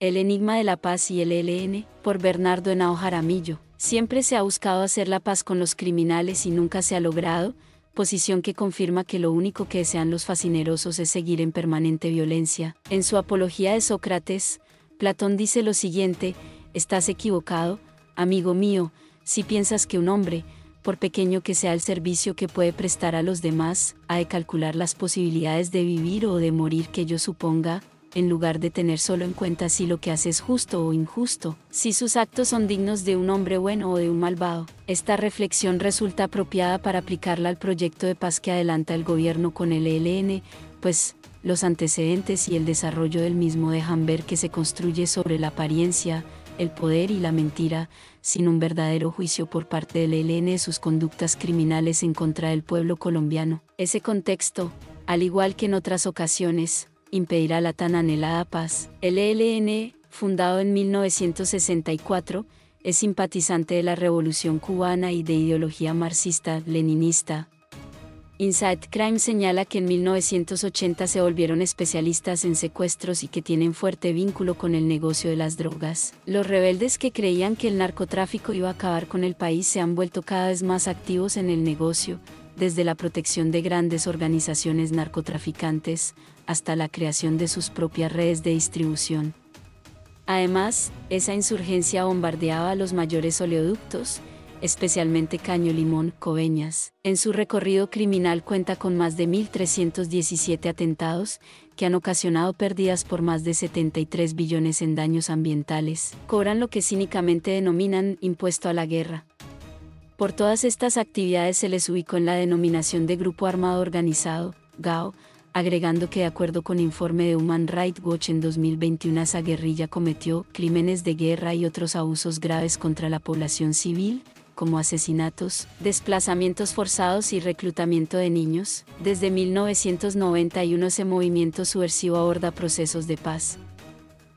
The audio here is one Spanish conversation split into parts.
El enigma de la paz y el ELN, por Bernardo Henao Jaramillo. Siempre se ha buscado hacer la paz con los criminales y nunca se ha logrado, posición que confirma que lo único que desean los fascinerosos es seguir en permanente violencia. En su Apología de Sócrates, Platón dice lo siguiente: estás equivocado, amigo mío, si piensas que un hombre, por pequeño que sea el servicio que puede prestar a los demás, ha de calcular las posibilidades de vivir o de morir que yo suponga, en lugar de tener solo en cuenta si lo que hace es justo o injusto, si sus actos son dignos de un hombre bueno o de un malvado. Esta reflexión resulta apropiada para aplicarla al proyecto de paz que adelanta el gobierno con el ELN, pues los antecedentes y el desarrollo del mismo dejan ver que se construye sobre la apariencia, el poder y la mentira, sin un verdadero juicio por parte del ELN de sus conductas criminales en contra del pueblo colombiano. Ese contexto, al igual que en otras ocasiones, impedirá la tan anhelada paz. El ELN, fundado en 1964, es simpatizante de la Revolución Cubana y de ideología marxista-leninista. Inside Crime señala que en 1980 se volvieron especialistas en secuestros y que tienen fuerte vínculo con el negocio de las drogas. Los rebeldes que creían que el narcotráfico iba a acabar con el país se han vuelto cada vez más activos en el negocio, desde la protección de grandes organizaciones narcotraficantes hasta la creación de sus propias redes de distribución. Además, esa insurgencia bombardeaba los mayores oleoductos, especialmente Caño Limón, Coveñas. En su recorrido criminal cuenta con más de 1.317 atentados, que han ocasionado pérdidas por más de 73 billones en daños ambientales. Cobran lo que cínicamente denominan impuesto a la guerra. Por todas estas actividades se les ubicó en la denominación de Grupo Armado Organizado, GAO, agregando que de acuerdo con informe de Human Rights Watch en 2021 esa guerrilla cometió crímenes de guerra y otros abusos graves contra la población civil, como asesinatos, desplazamientos forzados y reclutamiento de niños. Desde 1991 ese movimiento subversivo aborda procesos de paz.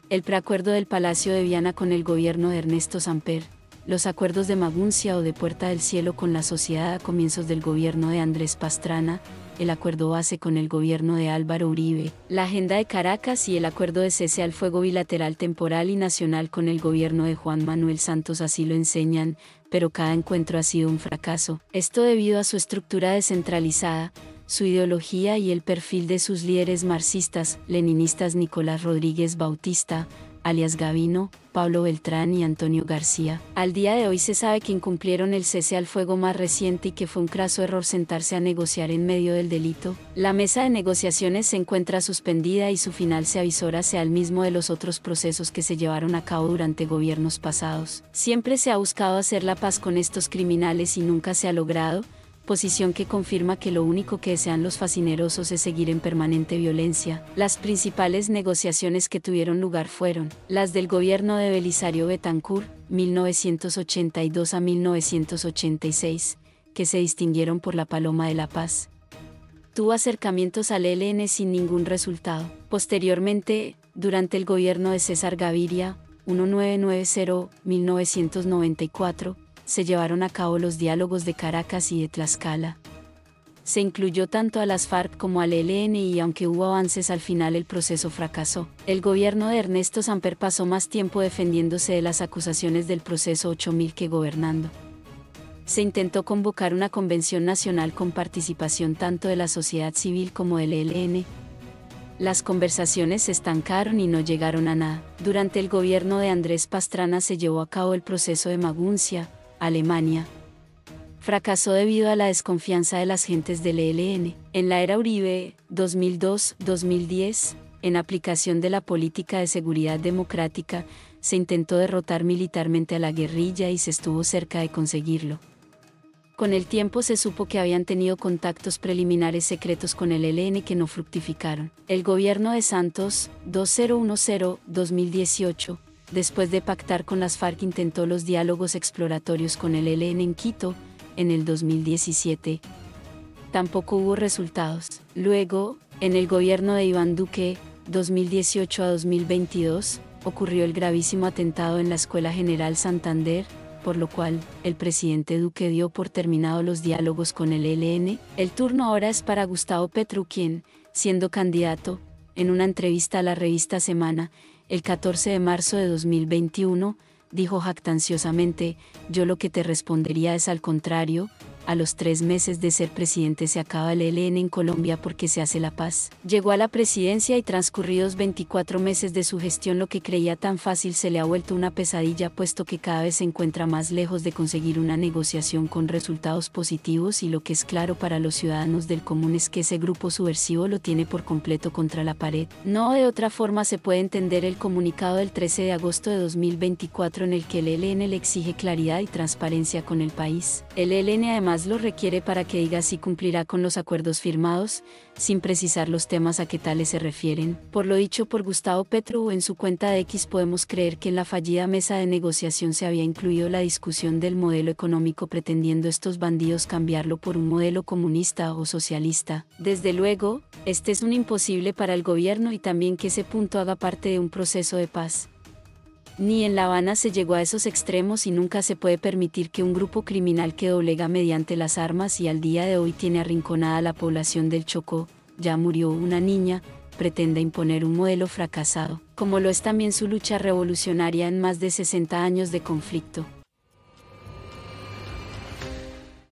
El preacuerdo del Palacio de Viana con el gobierno de Ernesto Samper, los acuerdos de Maguncia o de Puerta del Cielo con la sociedad a comienzos del gobierno de Andrés Pastrana, el acuerdo base con el gobierno de Álvaro Uribe, la agenda de Caracas y el acuerdo de cese al fuego bilateral temporal y nacional con el gobierno de Juan Manuel Santos así lo enseñan, pero cada encuentro ha sido un fracaso. Esto debido a su estructura descentralizada, su ideología y el perfil de sus líderes marxistas, leninistas Nicolás Rodríguez Bautista, alias Gavino, Pablo Beltrán y Antonio García. Al día de hoy se sabe que incumplieron el cese al fuego más reciente y que fue un craso error sentarse a negociar en medio del delito. La mesa de negociaciones se encuentra suspendida y su final se avisora sea el mismo de los otros procesos que se llevaron a cabo durante gobiernos pasados. Siempre se ha buscado hacer la paz con estos criminales y nunca se ha logrado, posición que confirma que lo único que desean los fascinerosos es seguir en permanente violencia. Las principales negociaciones que tuvieron lugar fueron las del gobierno de Belisario Betancur, 1982 a 1986, que se distinguieron por la Paloma de la Paz. Tuvo acercamientos al ELN sin ningún resultado. Posteriormente, durante el gobierno de César Gaviria, 1990-1994, se llevaron a cabo los diálogos de Caracas y de Tlaxcala. Se incluyó tanto a las FARC como al ELN y aunque hubo avances al final el proceso fracasó. El gobierno de Ernesto Samper pasó más tiempo defendiéndose de las acusaciones del proceso 8000 que gobernando. Se intentó convocar una convención nacional con participación tanto de la sociedad civil como del ELN. Las conversaciones se estancaron y no llegaron a nada. Durante el gobierno de Andrés Pastrana se llevó a cabo el proceso de Maguncia, Alemania. Fracasó debido a la desconfianza de las gentes del ELN. En la era Uribe, 2002-2010, en aplicación de la política de seguridad democrática, se intentó derrotar militarmente a la guerrilla y se estuvo cerca de conseguirlo. Con el tiempo se supo que habían tenido contactos preliminares secretos con el ELN que no fructificaron. El gobierno de Santos, 2010-2018, después de pactar con las FARC intentó los diálogos exploratorios con el ELN en Quito, en el 2017. Tampoco hubo resultados. Luego, en el gobierno de Iván Duque, 2018 a 2022, ocurrió el gravísimo atentado en la Escuela General Santander, por lo cual, el presidente Duque dio por terminado los diálogos con el ELN. El turno ahora es para Gustavo Petro quien, siendo candidato, en una entrevista a la revista Semana, El 14 de marzo de 2021, dijo jactanciosamente: yo lo que te respondería es al contrario, a los 3 meses de ser presidente se acaba el ELN en Colombia porque se hace la paz. Llegó a la presidencia y transcurridos 24 meses de su gestión lo que creía tan fácil se le ha vuelto una pesadilla, puesto que cada vez se encuentra más lejos de conseguir una negociación con resultados positivos, y lo que es claro para los ciudadanos del común es que ese grupo subversivo lo tiene por completo contra la pared. No de otra forma se puede entender el comunicado del 13 de agosto de 2024 en el que el ELN le exige claridad y transparencia con el país. El ELN además lo requiere para que diga si cumplirá con los acuerdos firmados, sin precisar los temas a que tales se refieren. Por lo dicho por Gustavo Petro en su cuenta de X, podemos creer que en la fallida mesa de negociación se había incluido la discusión del modelo económico, pretendiendo estos bandidos cambiarlo por un modelo comunista o socialista. Desde luego, este es un imposible para el gobierno, y también que ese punto haga parte de un proceso de paz. Ni en La Habana se llegó a esos extremos, y nunca se puede permitir que un grupo criminal que doblega mediante las armas y al día de hoy tiene arrinconada a la población del Chocó, ya murió una niña, pretenda imponer un modelo fracasado, como lo es también su lucha revolucionaria en más de 60 años de conflicto.